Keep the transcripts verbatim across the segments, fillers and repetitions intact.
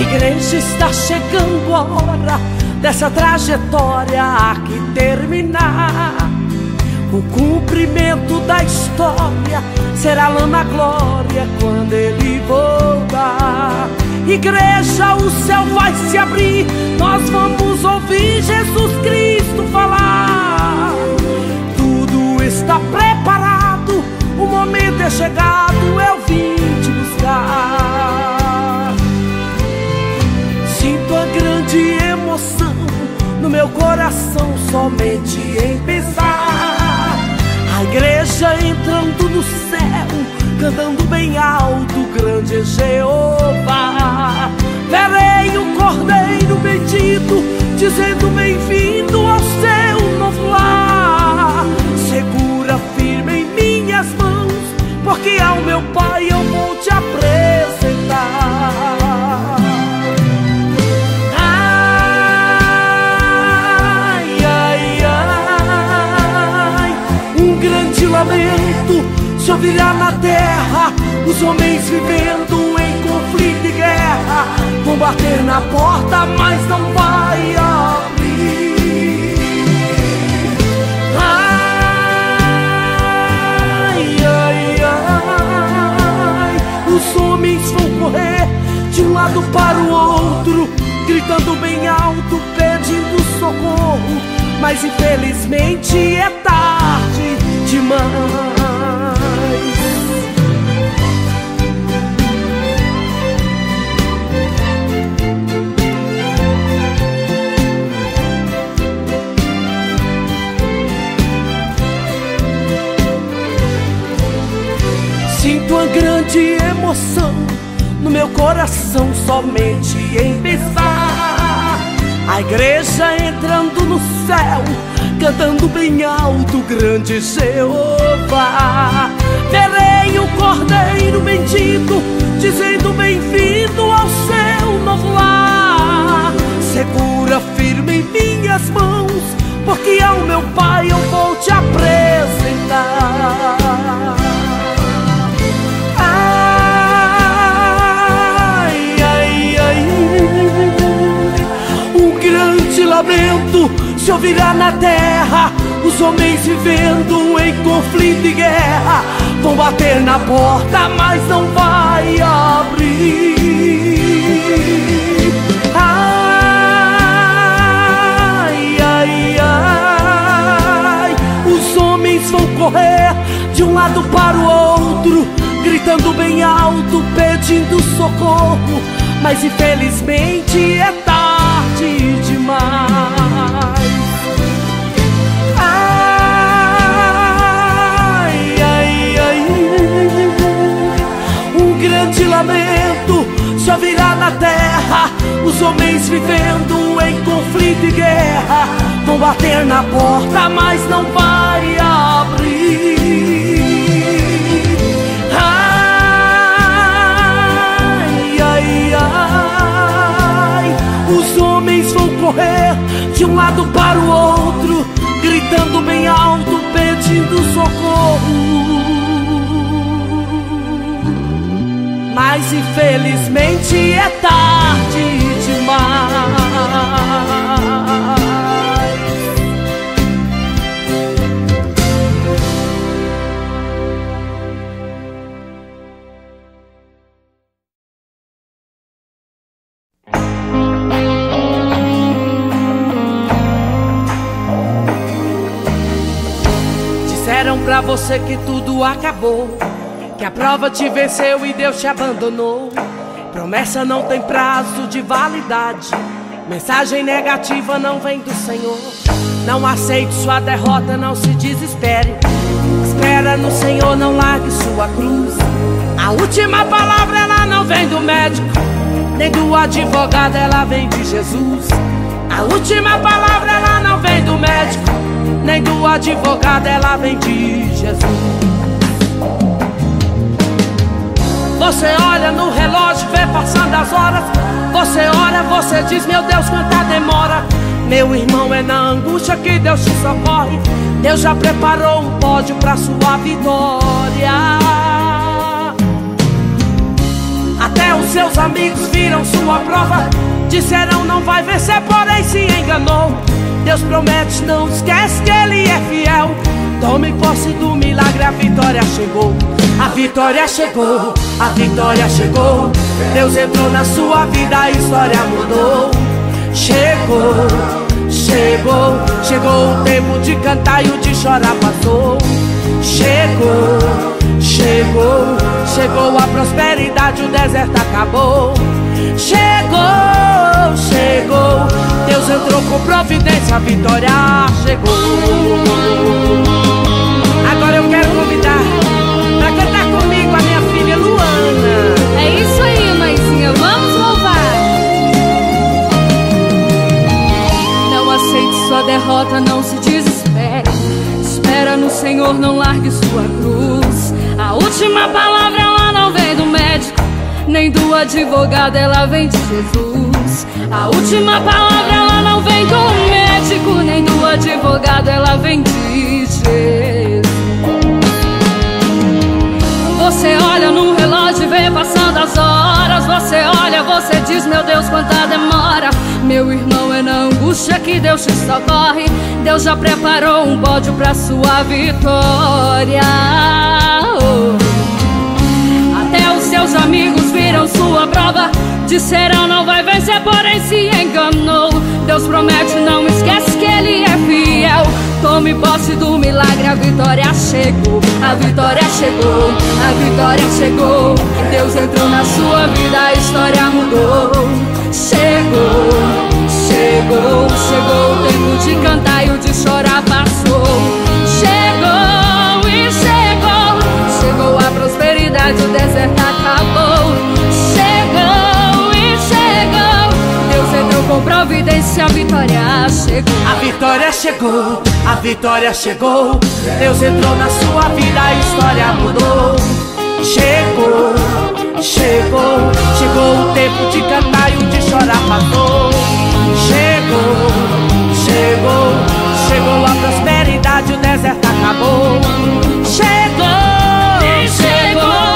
Igreja, está chegando a hora dessa trajetória que terminar. O cumprimento da história será lá na glória quando ele voltar. Igreja, o céu vai se abrir, nós vamos ouvir Jesus Cristo falar. Tudo está preparado, o momento é chegado, eu vim te buscar. Sinto a grande emoção no meu coração somente em pensar. A igreja entrando no céu, cantando bem alto, grande é Jeová. Verei o Cordeiro bendito, dizendo bem-vindo ao seu novo lar. Segura firme em minhas mãos, porque ao meu Pai eu vou te apresentar. Se ouvirá na terra, os homens vivendo em conflito e guerra. Vão bater na porta, mas não vai abrir. Ai, ai, ai. Os homens vão correr de um lado para o outro, gritando bem alto, pedindo socorro. Mas infelizmente é tarde demais. Sinto uma grande emoção no meu coração somente em pensar. A igreja entrando no céu, cantando bem alto, grande Jeová. Verei o Cordeiro bendito, dizendo bem-vindo ao seu novo lar. Segura firme em minhas mãos, porque ao meu Pai eu vou te apresentar. Se ouvirá na terra, os homens vivendo em conflito e guerra. Vão bater na porta, mas não vai abrir. Ai, ai, ai. Os homens vão correr de um lado para o outro, gritando bem alto, pedindo socorro. Mas infelizmente é tarde demais. Se ouvirá na terra, os homens vivendo em conflito e guerra. Vão bater na porta, mas não vai abrir. Ai, ai, ai. Os homens vão correr de um lado para o outro, gritando bem alto, pedindo socorro. Mas infelizmente é tarde demais. Disseram pra você que tudo acabou, que a prova te venceu e Deus te abandonou. Promessa não tem prazo de validade, mensagem negativa não vem do Senhor. Não aceite sua derrota, não se desespere, espera no Senhor, não largue sua cruz. A última palavra ela não vem do médico, nem do advogado, ela vem de Jesus. A última palavra ela não vem do médico, nem do advogado, ela vem de Jesus. Você olha no relógio, vê passando as horas. Você olha, você diz, meu Deus, quanta demora. Meu irmão, é na angústia que Deus te socorre. Deus já preparou um pódio pra sua vitória. Até os seus amigos viram sua prova. Disseram, não vai vencer, porém se enganou. Deus promete, não esquece que Ele é fiel. Tome posse do milagre, a vitória chegou. A vitória chegou, a vitória chegou. Deus entrou na sua vida, a história mudou. Chegou, chegou, chegou o tempo de cantar e o de chorar passou. Chegou, chegou, chegou a prosperidade, o deserto acabou. Chegou, chegou, Deus entrou com providência, a vitória chegou. Agora eu quero convidar pra cantar comigo a minha filha Luana. É isso aí, mãezinha, vamos louvar. Não aceite sua derrota, não se desespere. Espera no Senhor, não largue sua cruz. A última palavra ela não vem do médico, nem do advogado, ela vem de Jesus. A última palavra ela não vem do médico, nem do advogado, ela vem de Jesus. Você olha no relógio e vê passando as horas. Você olha, você diz, meu Deus, quanta demora. Meu irmão, é na angústia que Deus te socorre. Deus já preparou um pódio pra sua vitória. Até os seus amigos viram sua prova. Disseram, não vai vencer, porém se enganou. Deus promete, não esquece que Ele é fiel. Tome posse do milagre, a vitória chegou. A vitória chegou, a vitória chegou. Deus entrou na sua vida, a história mudou. Chegou, chegou, chegou o tempo de cantar e o de chorar passou. Chegou e chegou, chegou a prosperidade, o deserto acabou. Chegou e chegou, Deus entrou com providência, a vitória chegou. A vitória chegou, a vitória chegou. Deus entrou na sua vida, a história mudou. Chegou, chegou, chegou o tempo de cantar e o de chorar passou. Chegou, chegou, chegou a prosperidade, o deserto acabou. Chegou, chegou,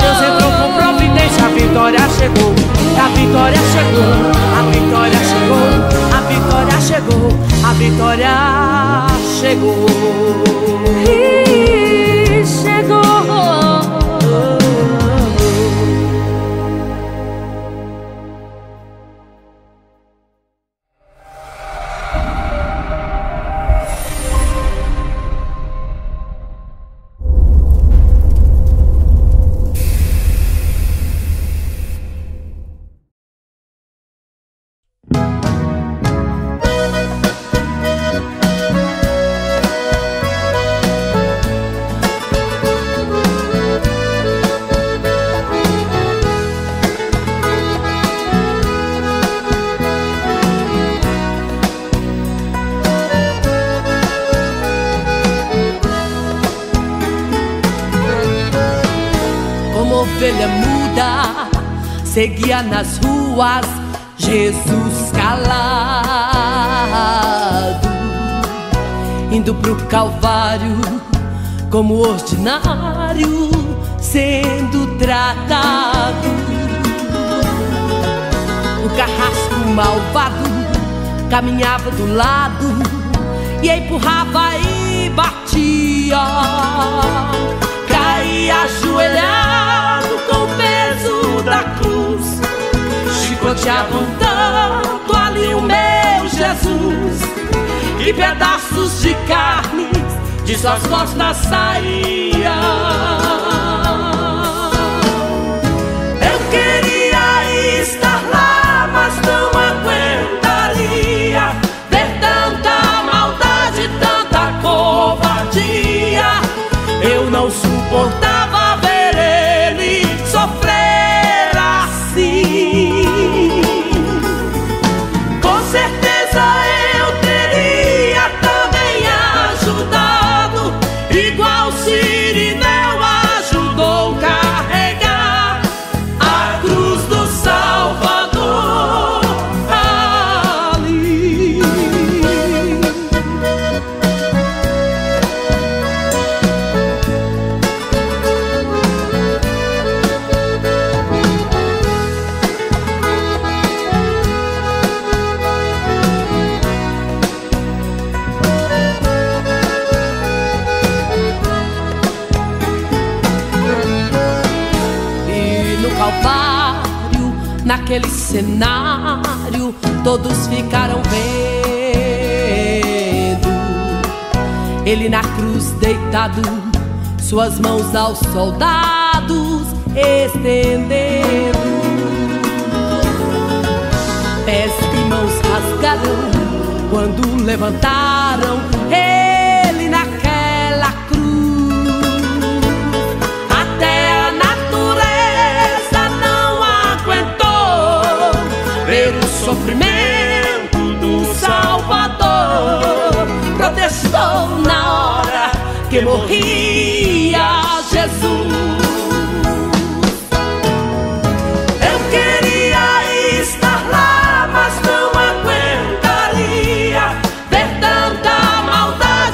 Deus entrou com providência, a vitória chegou. A vitória chegou, a vitória chegou, a vitória chegou, a vitória chegou. E chegou. Seguia nas ruas Jesus calado, indo pro Calvário como ordinário, sendo tratado. O carrasco malvado caminhava do lado e empurrava e batia. Caía ajoelhado com o peso da cruz. Chicoteavam tanto ali o meu Jesus, que pedaços de carne de suas costas saíam. Eu queria estar lá, mas não aguentaria ver tanta maldade, tanta covardia. Eu não suportava ver ele sofrer assim. Naquele cenário todos ficaram vendo ele na cruz deitado, suas mãos aos soldados estendendo. Pés e mãos rasgaram quando levantaram ele naquela cruz. Até a natureza não aguentou ver o sofrimento do Salvador. Protestou na hora que morria Jesus. Não aguentaria ver tanta maldade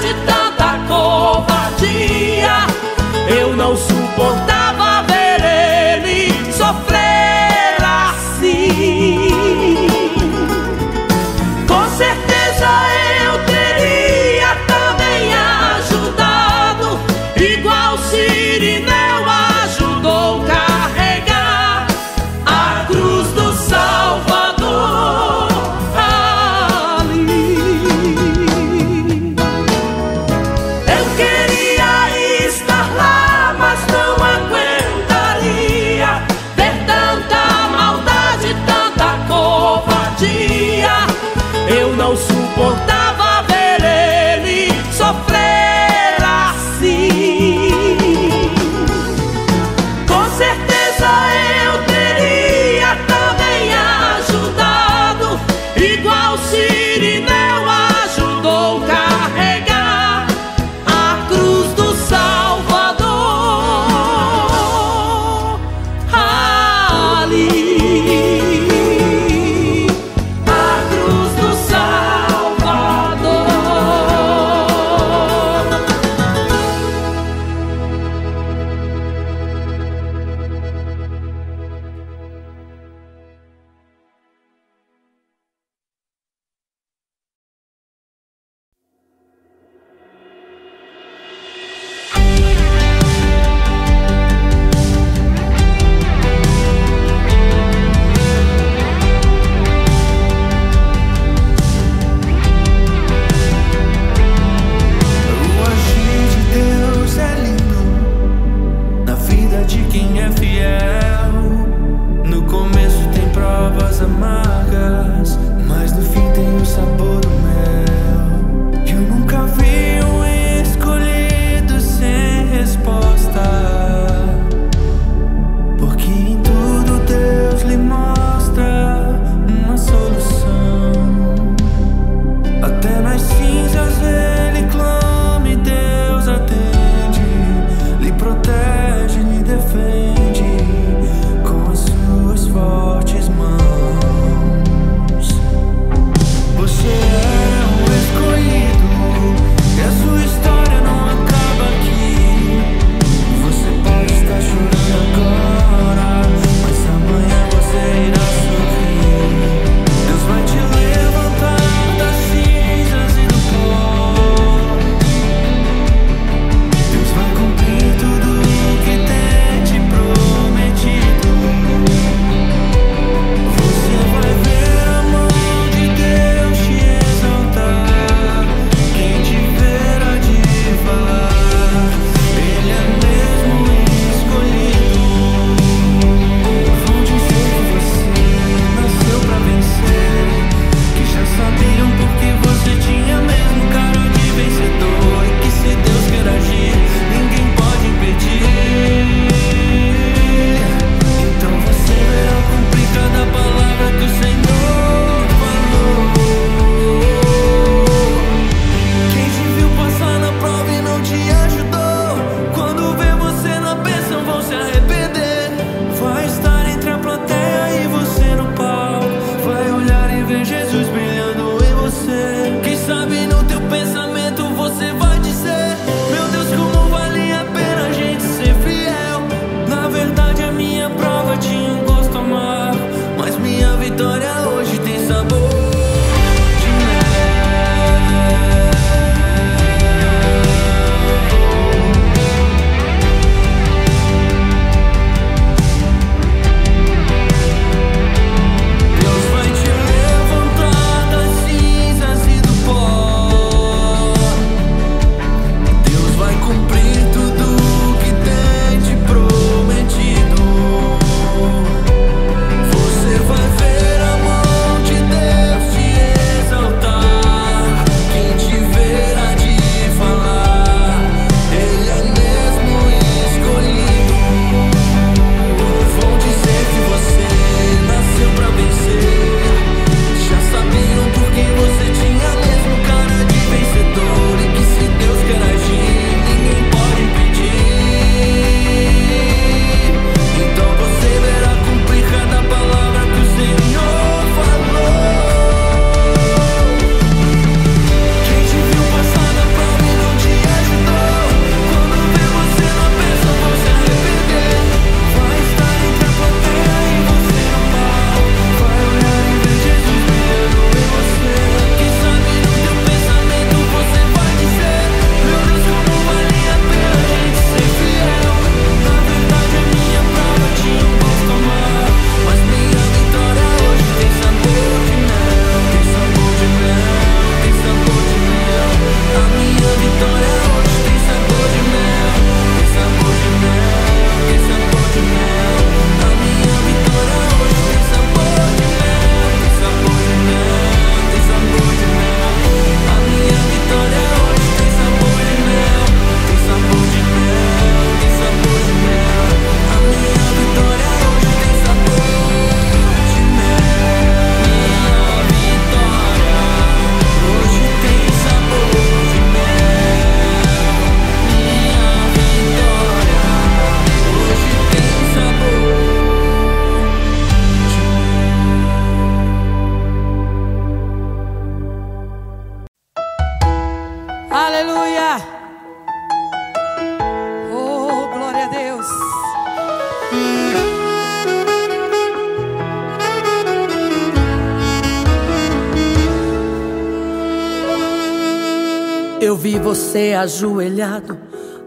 vi você ajoelhado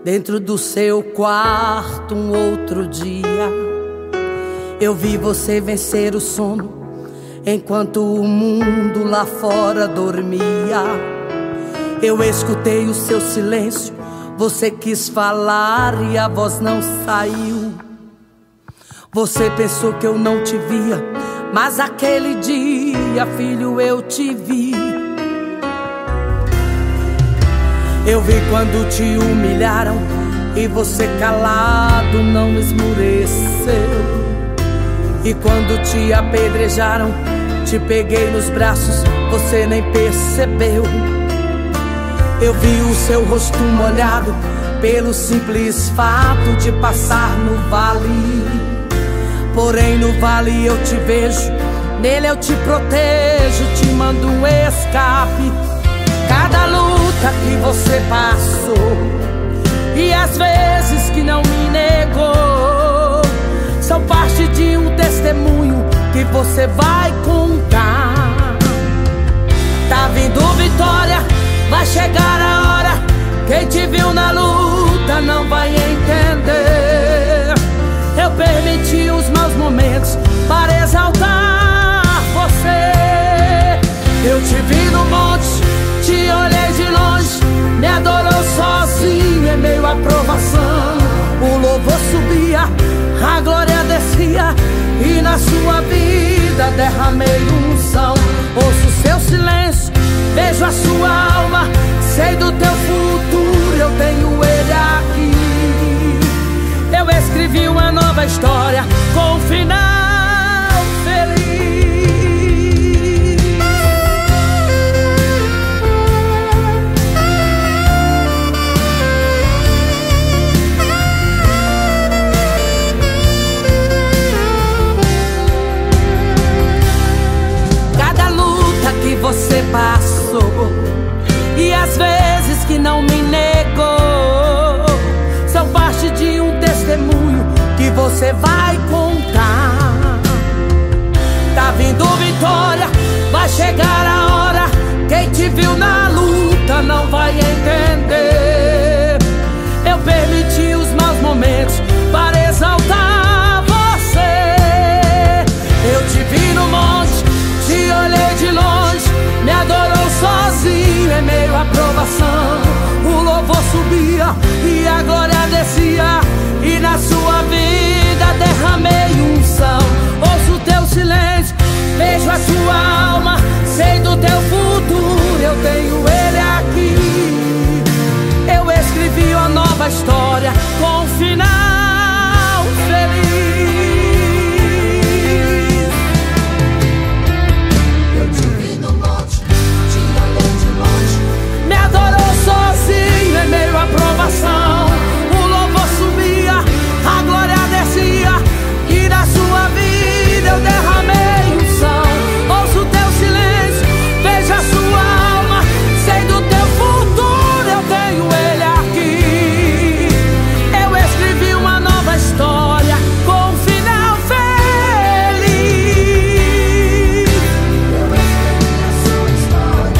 dentro do seu quarto um outro dia. Eu vi você vencer o sono enquanto o mundo lá fora dormia. Eu escutei o seu silêncio, você quis falar e a voz não saiu. Você pensou que eu não te via, mas aquele dia, filho, eu te vi. Eu vi quando te humilharam e você calado não esmureceu. E quando te apedrejaram, te peguei nos braços, você nem percebeu. Eu vi o seu rosto molhado pelo simples fato de passar no vale. Porém no vale eu te vejo, nele eu te protejo, te mando um escape. Cada luta que você passou e as vezes que não me negou são parte de um testemunho que você vai contar. Tá vindo vitória, vai chegar a hora. Quem te viu na luta não vai entender. Eu permiti os meus momentos para exaltar você. Eu te vi no monte, te olhei de longe, me adorou sozinho em meio à provação. O louvor subia, a glória descia, e na sua vida derramei unção. Ouço o seu silêncio, vejo a sua alma, sei do teu futuro, eu tenho ele aqui. Eu escrevi uma nova história com um final feliz. Cada luta que você passou e as vezes que não me negou são parte de um testemunho que você vai contar. Tá vindo vitória, vai chegar a hora. Quem te viu na luta não vai entender. Eu permiti os maus momentos para exaltar você. Eu te vi no monte, te olhei de longe, me adorou sozinho em meio à provação. O louvor subia e a glória descia, e na sua vida derramei unção. Ouço o teu silêncio, vejo a sua alma, sei do teu futuro, eu tenho ele aqui. Eu escrevi uma nova história com um final feliz. Sozinho em meio à provação, o louvor subia, a glória descia, e na sua vida eu derramei unção. Ouço o teu silêncio, vejo a sua alma, sei do teu futuro, eu tenho ele aqui. Eu escrevi uma nova história com um final feliz. Eu escrevi a sua história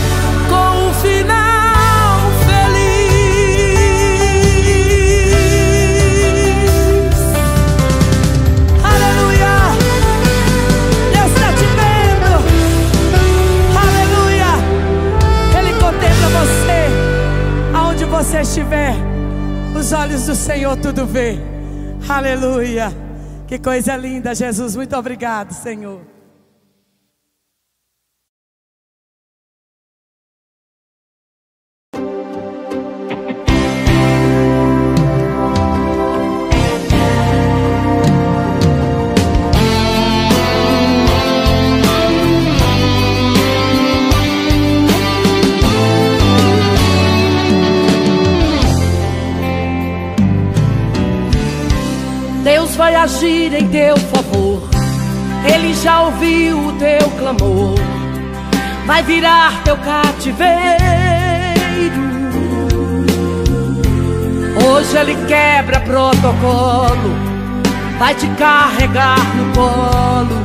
com um final. Se estiver, os olhos do Senhor tudo vê. Aleluia. Que coisa linda, Jesus. Muito obrigado, Senhor. Deus vai agir em teu favor, Ele já ouviu o teu clamor, vai virar teu cativeiro. Hoje Ele quebra protocolo, vai te carregar no colo,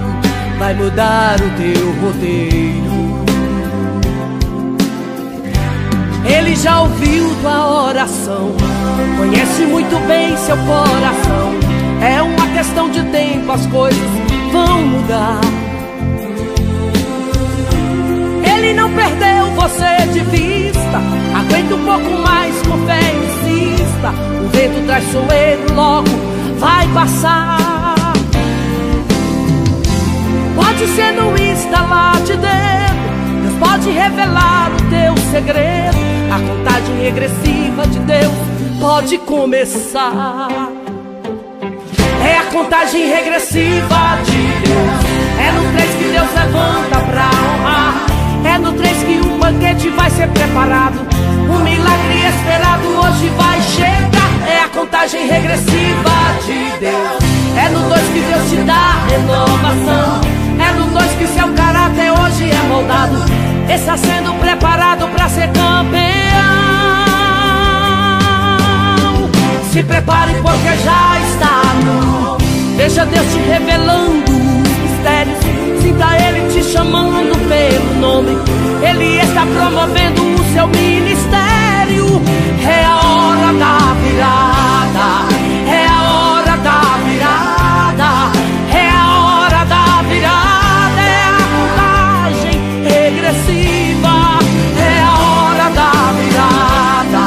vai mudar o teu roteiro. Ele já ouviu tua oração, conhece muito bem seu coração. É uma questão de tempo, as coisas vão mudar. Ele não perdeu você de vista, aguenta um pouco mais, com fé insista. O vento traiçoeiro logo vai passar. Pode ser no instalar de dedo, Deus pode revelar o teu segredo. A contagem regressiva de Deus pode começar. É a contagem regressiva de Deus. É no três que Deus levanta pra honrar. É no três que um banquete vai ser preparado. O milagre esperado hoje vai chegar. É a contagem regressiva de Deus. É no dois que Deus te dá renovação. É no dois que seu caráter hoje é moldado. Está sendo preparado pra ser campeão. Se prepare porque já está no. Deixa Deus te revelando os mistérios. Sinta Ele te chamando pelo nome. Ele está promovendo o seu ministério. É a hora da virada. É a hora da virada. É a hora da virada. É a contagem regressiva. É a hora da virada.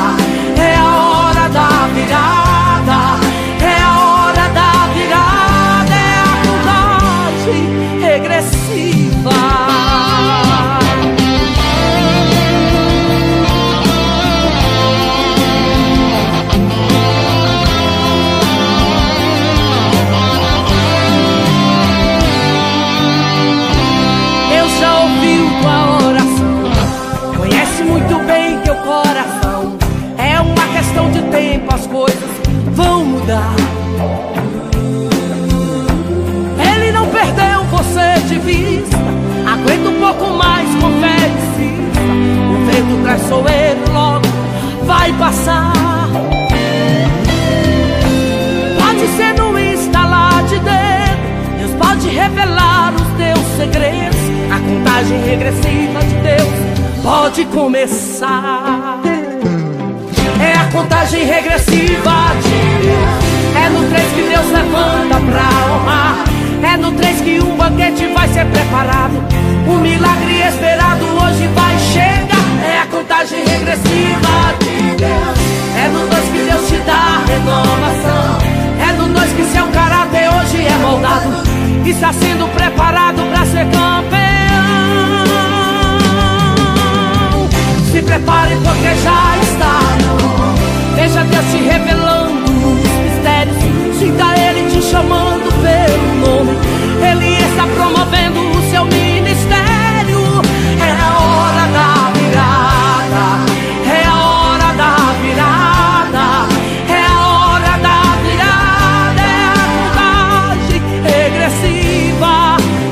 É a hora da virada. É a hora da virada. É a contagem regressiva. Tempo, as coisas vão mudar. Ele não perdeu você de vista, aguenta um pouco mais, com fé insista. O vento traiçoeiro logo vai passar. Pode ser no instalar de dedo, Deus pode revelar os teus segredos. A contagem regressiva de Deus pode começar. É a contagem regressiva de Deus. É no três que Deus levanta pra honrar. É no três que um banquete vai ser preparado. O milagre esperado hoje vai chegar. É a contagem regressiva de Deus. É no dois que Deus te dá renovação. É no dois que seu caráter hoje é moldado. Está sendo preparado pra ser campeão. Se prepare porque já está. Deixa Deus te revelando os mistérios. Sinta Ele te chamando pelo nome. Ele está promovendo o seu ministério. É a hora da virada. É a hora da virada. É a hora da virada. É a contagem regressiva.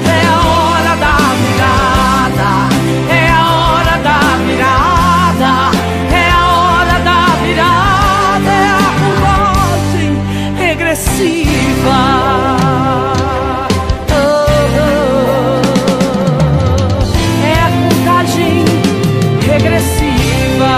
É a hora da virada. É a hora da virada. É a hora da virada. Regressiva. Oh, oh, oh. É a contagem regressiva.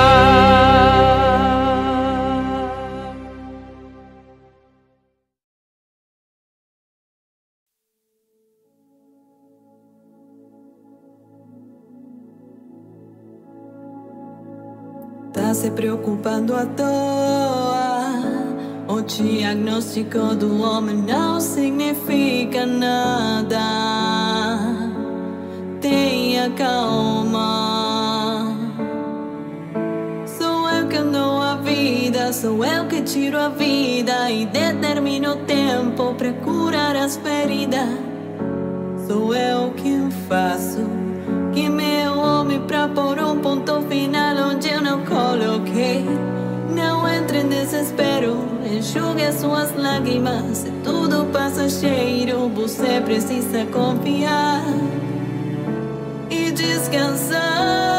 Tá se preocupando à toa. O diagnóstico do homem não significa nada. Tenha calma. Sou eu que dou a vida, sou eu que tiro a vida e determino o tempo para curar as feridas. Sou eu quem faço que meu homem para pôr um ponto final onde eu não coloquei. Não entre em desespero, enxugue as suas lágrimas. Se tudo passageiro, você precisa confiar e descansar.